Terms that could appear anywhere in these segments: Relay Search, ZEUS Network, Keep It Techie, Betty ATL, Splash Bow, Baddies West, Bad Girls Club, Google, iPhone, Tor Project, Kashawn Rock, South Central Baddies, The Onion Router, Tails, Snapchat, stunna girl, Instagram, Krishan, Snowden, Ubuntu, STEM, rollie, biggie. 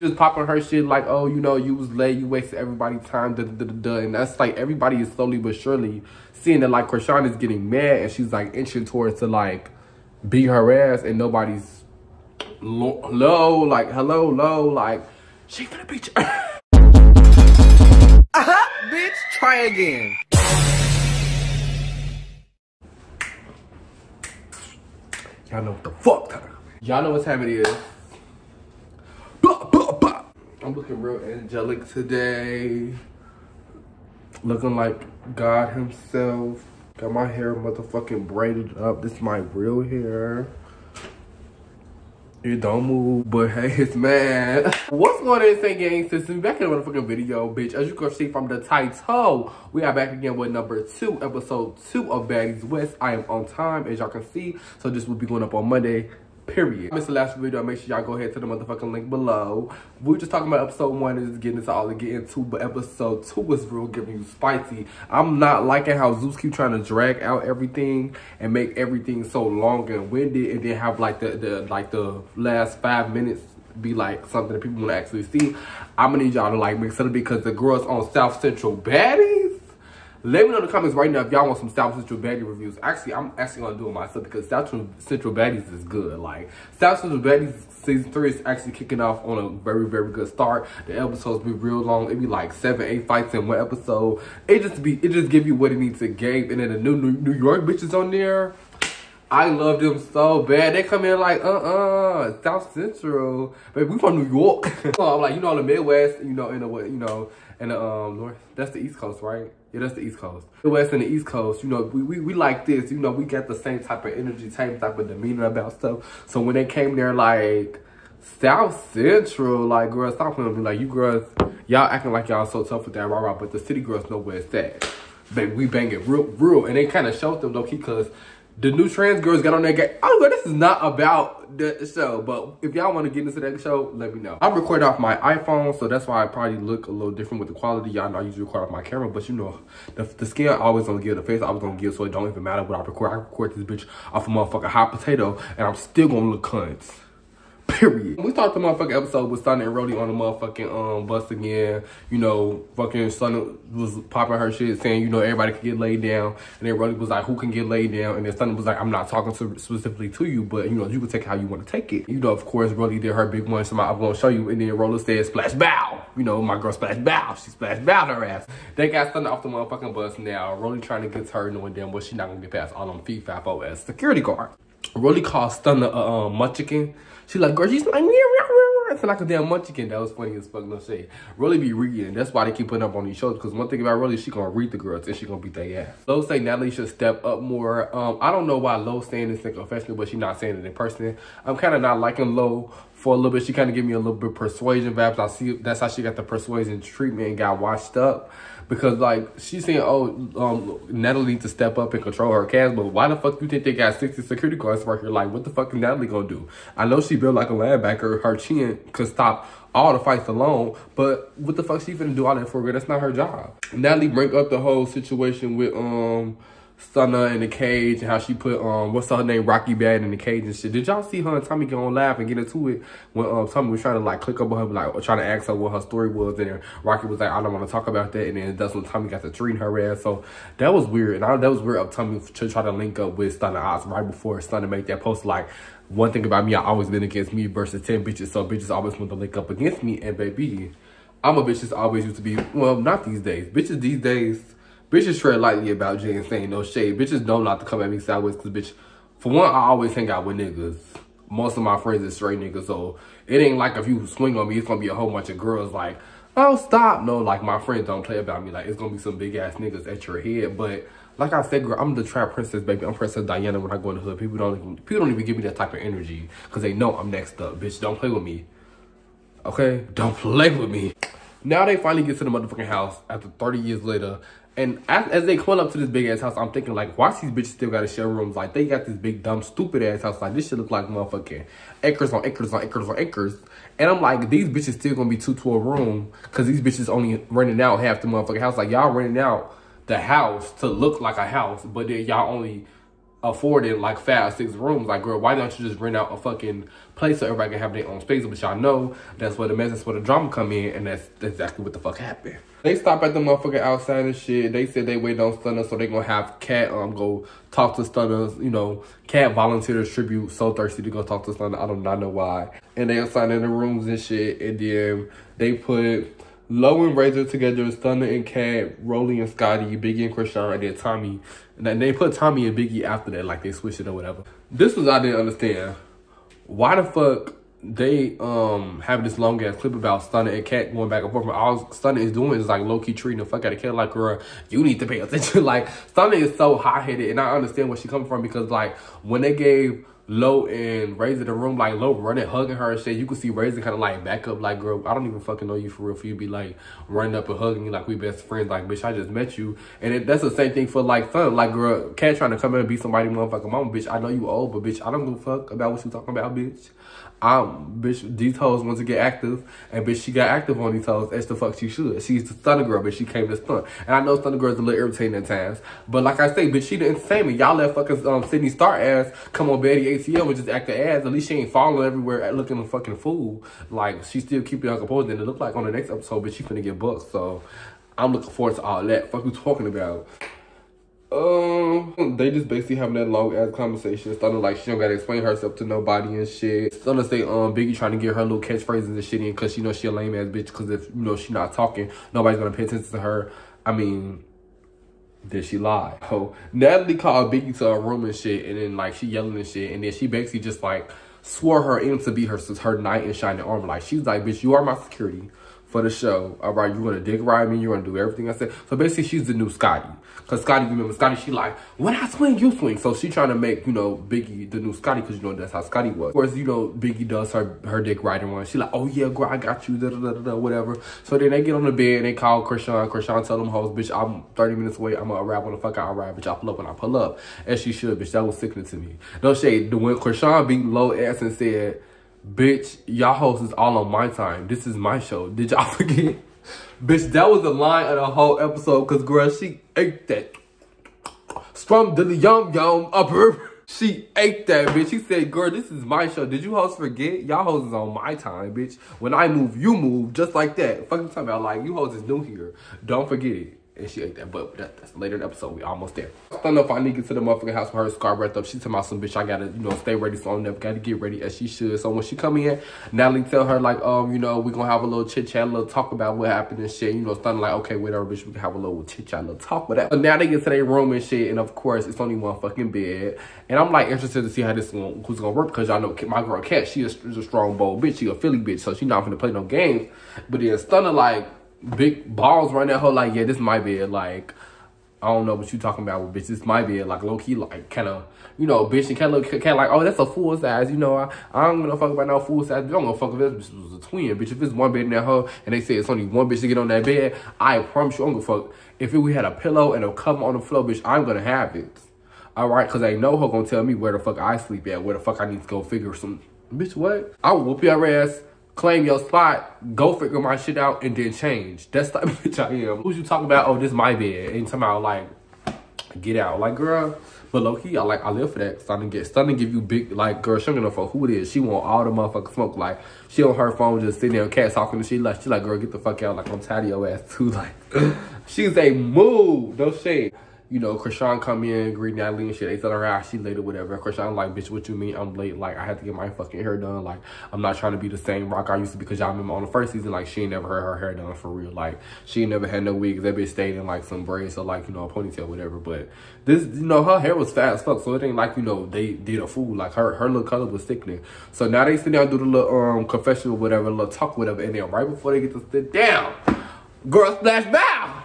just popping her shit like, oh, you know, you was late, you wasted everybody's time, and that's like everybody is slowly but surely seeing that like Kashawn is getting mad and she's like inching towards to like beat her ass, and nobody's like she finna beat you. Bitch, try again. Y'all know what the fuck time. Y'all know what time it is. I'm looking real angelic today. Looking like God himself. Got my hair motherfucking braided up. This is my real hair. It don't move, but hey, it's mad. What's going on, Saint Gang? Since we back in the motherfucking video, bitch. As you can see from the title, we are back again with number 2, episode 2 of Baddies West. I am on time, as y'all can see. So this will be going up on Monday. Period. Missed the last video, make sure y'all go ahead to the motherfucking link below. We were just talking about episode 1 and just getting into all the getting to, but episode 2 was real giving you spicy. I'm not liking how ZEUS keep trying to drag out everything and make everything so long and winded, and then have like the last 5 minutes be like something that people want to actually see. I'm gonna need y'all to like mix it up, because the girls on South Central Baddies. Let me know in the comments right now if y'all want some South Central Baddie reviews. Actually, I'm actually going to do it myself, because South Central Baddies is good. Like, South Central Baddies Season 3 is actually kicking off on a very, very good start. The episodes be real long. It be like 7, 8 fights in one episode. It just give you what it needs to give. And then the new York bitches on there, I love them so bad. They come in like, South Central. But we from New York. So I'm like, you know, the Midwest, you know, in the, you know, and North, that's the East Coast, right? Yeah, that's the East Coast. The West and the East Coast, you know, we like this. You know, we got the same type of energy, same type of demeanor about stuff. So when they came there like, South Central, like, girls, stop playing with me. Like, you girls, y'all acting like y'all so tough with that rah-rah, but the city girls know where it's at. Baby, we bang it real, real. And they kind of showed them, though, because the new trans girls got on that game. Oh, girl, this is not about the show, but if y'all want to get into that show, let me know. I'm recording off my iPhone, so that's why I probably look a little different with the quality. Y'all know I usually record off my camera, but you know, the skin always gonna give, the face always gonna give, so it don't even matter what I record. I record this bitch off a motherfucking hot potato, and I'm still gonna look cunts. Period. We start the motherfucking episode with Sonny and Rody on the motherfucking bus again. You know, fucking Sonny was popping her shit saying, you know, everybody can get laid down. And then Rody was like, who can get laid down? And then Sonny was like, I'm not talking specifically to you, but, you know, you can take it how you want to take it. You know, of course, Rody did her big one, so I'm going to show you. And then Roller said, splash bow. You know, my girl splash bow. She splash bowed her ass. They got Sonny off the motherfucking bus now. Rody trying to get her, knowing damn well she not going to get past all them feet 5-0 as security guard. Really called Stunner a munchkin. She like, girl, she's like, it's like a damn munchkin. That was funny as fuck, no shit. Really be reading. That's why they keep putting up on these shows, because one thing about Really, she gonna read the girls and she gonna beat their ass. Low say Natalie should step up more. I don't know why Low saying this in confessional, but she not saying it in person. I'm kind of not liking Low for a little bit. She kind of give me a little bit of persuasion vibes. I see that's how she got the persuasion treatment and got washed up. Because, like, she's saying, oh, Natalie needs to step up and control her cast, but why the fuck you think they got 60 security guards right here? Like, what the fuck is Natalie gonna do? I know she built like a linebacker. Her chin could stop all the fights alone, but what the fuck she finna do all that for, girl? That's not her job. Natalie bring up the whole situation with, Stunner in the cage, and how she put what's her name, Rocky Bad, in the cage and shit. Did y'all see her and Tommy go on live and get into it when Tommy was trying to like click up on her, like trying to ask her what her story was, and then Rocky was like, I don't want to talk about that, and then that's when Tommy got to treating her ass. So that was weird, and that was weird of Tommy to try to link up with Stunner Oz right before Stunner made that post like, one thing about me, I always been against me versus 10 bitches, so bitches always want to link up against me, and baby, I'm a bitch that's always used to be, well, not these days. Bitches these days, bitches tread lightly about Jay and saying no shade. Bitches don't like to come at me sideways, because, bitch, for one, I always hang out with niggas. Most of my friends is straight niggas, so it ain't like if you swing on me, it's going to be a whole bunch of girls like, oh, stop. No, like, my friends don't play about me. Like, it's going to be some big-ass niggas at your head. But like I said, girl, I'm the trap princess, baby. I'm Princess Diana when I go in the hood. People don't even give me that type of energy, because they know I'm next up. Bitch, don't play with me. Okay? Don't play with me. Now they finally get to the motherfucking house after 30 years later. And as they come up to this big-ass house, I'm thinking, like, why these bitches still got to share rooms? Like, they got this big, dumb, stupid-ass house. Like, this shit look like motherfucking acres on acres on acres on acres. And I'm like, these bitches still going to be 2 to a room, because these bitches only renting out half the motherfucking house. Like, y'all renting out the house to look like a house, but then y'all only afforded like 5 or 6 rooms. Like, girl, why don't you just rent out a fucking place so everybody can have their own space? But y'all know that's where the mess, that's where the drama come in, and that's exactly what the fuck happened. They stopped at the motherfucking outside and shit. They said they waited on Stunners, so they gonna have Cat go talk to Stunners. You know, Cat volunteered to tribute So Thirsty to go talk to Stunners. I do not know why. And they assigned in the rooms and shit, and then they put Low and Razor together, Stunner and Cat, Rolly and Scotty, Biggie and Krishan, and then Tommy. And then they put Tommy and Biggie after that, like they switched it or whatever. This was, I didn't understand. Why the fuck they have this long ass clip about Stunner and Cat going back and forth? All Stunner is doing is like low key treating the fuck out of Cat like, girl, you need to pay attention. Like, Stunner is so hot headed, and I understand where she coming from, because like when they gave Low and Razor the room, like Low running, hugging her and shit, you could see Razor kind of like back up, like, girl, I don't even fucking know you for real. For you be like running up and hugging you like we best friends, like, bitch, I just met you. And that's the same thing for like Son, like, girl, Cat trying to come in and be somebody motherfucking mama, bitch, I know you old, but bitch, I don't give a fuck about what you talking about, bitch. Bitch, these hoes want to get active, and bitch, she got active on these hoes as the fuck she should. She's the Thunder Girl, but she came to stunt. And I know Thunder Girl's a little irritating at times, but like I say, bitch, she the entertainment. Y'all let fucking Sydney Star ass come on Betty ATL and just act the ass. At least she ain't falling everywhere looking a fucking fool. Like, she still keeping her composure, and it look like on the next episode, bitch, she finna get bucked. So I'm looking forward to all that. Fuck you talking about. They just basically having that long ass conversation. Started like she don't gotta explain herself to nobody and shit. Started to say Biggie trying to get her little catchphrases and shit in, cause she know she a lame ass bitch, cause if you know she not talking, nobody's gonna pay attention to her. I mean, did she lie? So Natalie called Biggie to her room and shit, and then like she yelling and shit, and then she basically just like swore her in to be her knight in shining armor. Like, she's like, bitch, you are my security for the show, all right? You're gonna dick ride me, you're gonna do everything I said. So basically, she's the new Scotty. Cause Scotty, remember Scotty, she like, when I swing, you swing. So she trying to make, you know, Biggie the new Scotty, cause you know, that's how Scotty was. Of course, you know, Biggie does her dick riding one. She like, oh yeah, girl, I got you, da da da da, whatever. So then they get on the bed and they call Krishan. Krishan tell them hoes, bitch, I'm 30 minutes away, I'm gonna arrive when the fuck I arrive, bitch, I pull up when I pull up. And she should, bitch, that was sickening to me. No shade, when Krishan beat Low ass and said, bitch, y'all hosts is all on my time, this is my show, did y'all forget? Bitch, that was the line of the whole episode, because girl, she ate that. Strum dilly yum yum up her. She ate that, bitch. She said, girl, this is my show, did you hosts forget? Y'all hosts is on my time, bitch. When I move, you move, just like that. Fucking talking about, like, you hosts is new here, don't forget it. And she ate that, but that's later in the episode. We almost there. I don't know if I need to get to the motherfucking house with her scar wrapped up. She talking about some bitch, I gotta, you know, stay ready, so I never gotta get ready as she should. So when she come in, Natalie tell her, like, you know, we gonna have a little chit-chat, a little talk about what happened and shit. You know, something like, okay, whatever, bitch, we can have a little chit-chat, a little talk with that. So now they get to their room and shit, and of course, it's only one fucking bed. And I'm, like, interested to see how this one, who's gonna work, because y'all know my girl Cat, she is a strong, bold bitch. She a Philly bitch, so she not gonna play no games. But then Stunner, like, big balls right now, her like, yeah, this might be it. Like, I don't know what you talking about, bitch, this might be it. Like, low key, like, kind of, you know, bitch, and kind of like, oh, that's a full size, you know, I don't gonna fuck about no full size, bitch. I'm gonna fuck if this bitch was a twin, bitch. If it's one bed in that hoe and they say it's only one bitch to get on that bed, I promise you, I'm gonna fuck. If we had a pillow and a cover on the floor, bitch, I'm gonna have it. All right, cause I know her gonna tell me where the fuck I sleep at, where the fuck I need to go figure some, bitch, what? I will whoop your ass. Claim your spot, go figure my shit out, and then change. That's the bitch I am. Who's you talking about? Oh, this my bed. And somehow, like, get out. Like, girl. But low-key, I live for that. Starting to give you big, like, girl, she don't know for who it is. She want all the motherfucking smoke. Like, she on her phone just sitting there with Cat talking, and she like, girl, get the fuck out. Like, I'm tired of your ass, too. Like, she's a move. No shade. You know, Krishan come in, greet Natalie and shit. They tell her how she late or whatever. Krishan like, bitch, what you mean I'm late? Like, I had to get my fucking hair done. Like, I'm not trying to be the same rock I used to be, because y'all remember on the first season, like, she ain't never had her hair done for real. Like, she ain't never had no wigs. That bitch stayed in, like, some braids or, like, you know, a ponytail or whatever. But this, you know, her hair was fat as fuck. So it ain't like, you know, they did a fool. Like, her little color was sickening. So now they sit down and do the little confessional or whatever, little talk or whatever. And then right before they get to sit down, girl splash bow.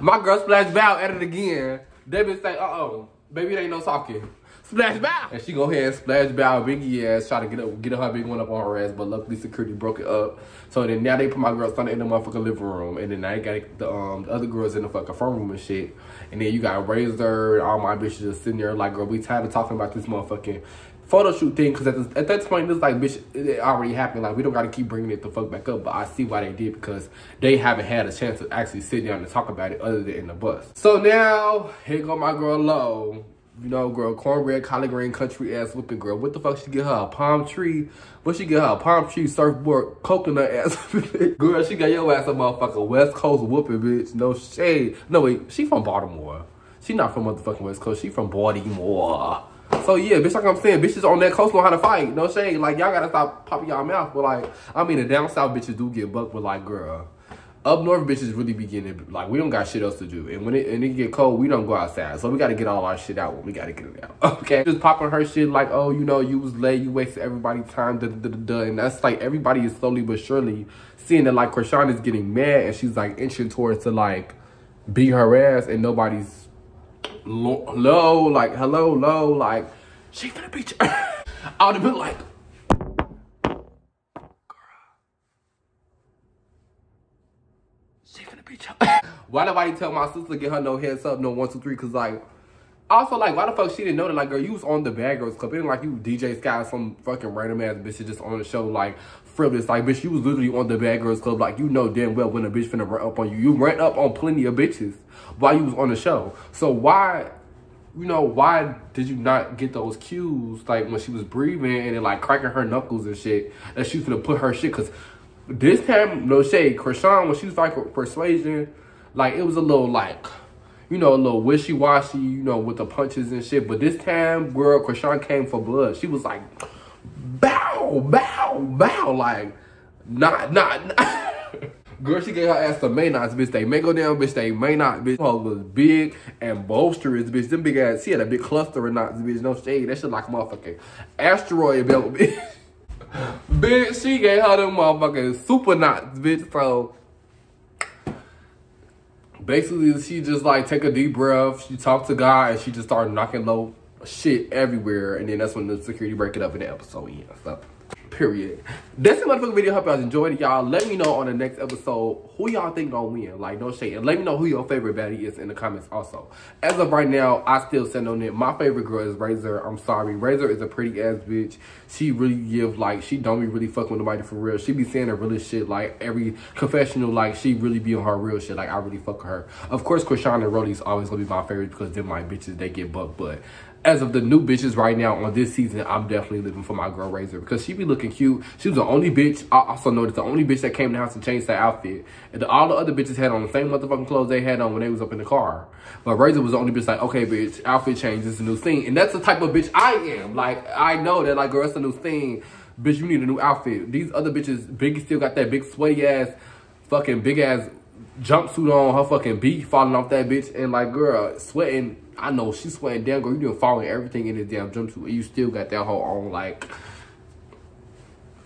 My girl Splash Bow at it again. They been saying, uh-oh, baby, it ain't no talking. Splash Bow! And she go ahead and Splash Bow Biggie ass, try to get her big one up on her ass, but luckily security broke it up. So then now they put my girl Stunner in the motherfucking living room, and then now they got the other girls in the fucking front room and shit. And then you got Razor and all my bitches just sitting there like, girl, we tired of talking about this motherfucking photo shoot thing, because at that point, it's like, bitch, it already happened. Like, we don't got to keep bringing it the fuck back up, but I see why they did, because they haven't had a chance to actually sit down and talk about it other than in the bus. So now, here go my girl Low You know, girl, cornbread, collard green, country ass looking girl. What the fuck? She get her a palm tree. What she get her a palm tree, surfboard, coconut ass. Girl, she got your ass a motherfucking West Coast whooping, bitch. No shade. No, wait. She from Baltimore. She not from motherfucking West Coast. She from Baltimore. So, yeah, bitch, like I'm saying, bitches on that coast know how to fight. No shade. Like, y'all gotta stop popping y'all mouth. But, like, I mean, the down south bitches do get bucked, but, like, girl. Up north bitches really be getting, like, we don't got shit else to do. And when it get cold, we don't go outside. So we got to get all our shit out when we got to get it out, okay? Just popping her shit like, oh, you know, you was late, you wasted everybody's time, da-da-da-da-da. And that's like, everybody is slowly but surely seeing that, like, Kashawn is getting mad and she's, like, inching towards to, like, beat her ass and nobody's low, like, hello, low, like, she finna beat you. I would have been like, why nobody tell my sister to get her no heads up, no 1, 2, 3? Cause like, also like, why the fuck she didn't know that? Like, girl, you was on the Bad Girls Club. It ain't like you DJ Sky, some fucking random ass bitch just on the show like frivolous. Like, bitch, you was literally on the Bad Girls Club. Like, you know damn well when a bitch finna run up on you. You ran up on plenty of bitches while you was on the show. So why, you know, why did you not get those cues? Like when she was breathing and then like cracking her knuckles and shit, that she was finna put her shit. Cause this time, no shade, Kashawn, when she was like persuasion, like it was a little like, you know, a little wishy-washy, you know, with the punches and shit. But this time, girl, Kashawn came for blood. She was like, bow, bow, bow, like, nah. Girl, she gave her ass to May Nots, bitch. They may go down, bitch. They may not, bitch. Her was big and bolsterous, bitch. Them big ass, she had a big cluster of knots, bitch. No shade, that shit like motherfucking asteroid belt, bitch. Bitch, she gave her them motherfucking super knots, bitch. So basically, she just like take a deep breath. She talked to God and she just started knocking low shit everywhere. And then that's when the security break it up in the episode. Yeah, so period. That's the motherfucking video. Hope y'all enjoyed it, y'all. Let me know on the next episode who y'all think gonna win. Like, no shade. And let me know who your favorite baddie is in the comments also. As of right now, I still stand on it. My favorite girl is Razor. I'm sorry. Razor is a pretty ass bitch. She really give, like, she don't be really fucking with nobody for real. She be saying the real shit, like, every confessional, like, she really be on her real shit. Like, I really fuck with her. Of course, Kashawn and Rolly's always gonna be my favorite because them, like, bitches, they get bucked, but as of the new bitches right now on this season, I'm definitely living for my girl Razor because she be looking cute. She was the only bitch. I also noticed the only bitch that came to the house and changed her outfit. And all the other bitches had on the same motherfucking clothes they had on when they was up in the car. But Razor was the only bitch like, okay, bitch, outfit change. This is a new thing. And that's the type of bitch I am. Like, I know that, like, girl, it's a new thing. Bitch, you need a new outfit. These other bitches, Biggie still got that big sweaty ass, fucking big ass jumpsuit on, her fucking beat falling off that bitch. And, like, girl, sweating. I know she's sweating down, girl. You done following everything in this damn jumpsuit, and you still got that whole on, like,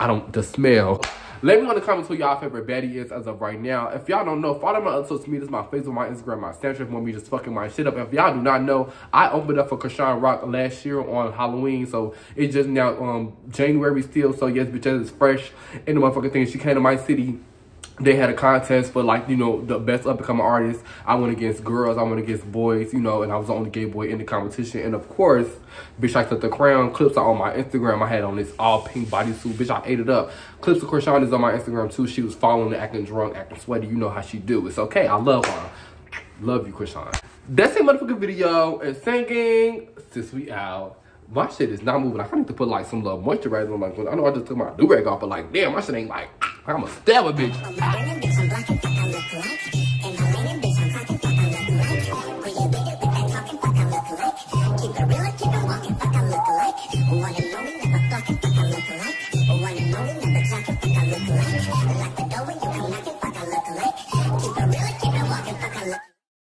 I don't, the smell. Let me know in the comments who y'all favorite baddie is as of right now. If y'all don't know, follow my other social medias, my Facebook, my Instagram, my Snapchat, want me just fucking my shit up. If y'all do not know, I opened up for Kashawn Rock last year on Halloween, so it's just now January still. So yes, bitch, it's fresh in the motherfucking thing. She came to my city. They had a contest for, like, you know, the best up-and-coming artists. I went against girls. I went against boys, you know, and I was the only gay boy in the competition. And, of course, bitch, I took the crown. Clips are on my Instagram. I had on this all-pink bodysuit. Bitch, I ate it up. Clips of Kashawn is on my Instagram, too. She was following, acting drunk, acting sweaty. You know how she do. It's okay. I love her. Love you, Kashawn. That's it, motherfucking video. And singing, since we out. My shit is not moving. I need to put, like, some little moisturizer on my clothes. I know I just took my do-rag off, but, like, damn, my shit ain't, like, I'm a stabber, bitch.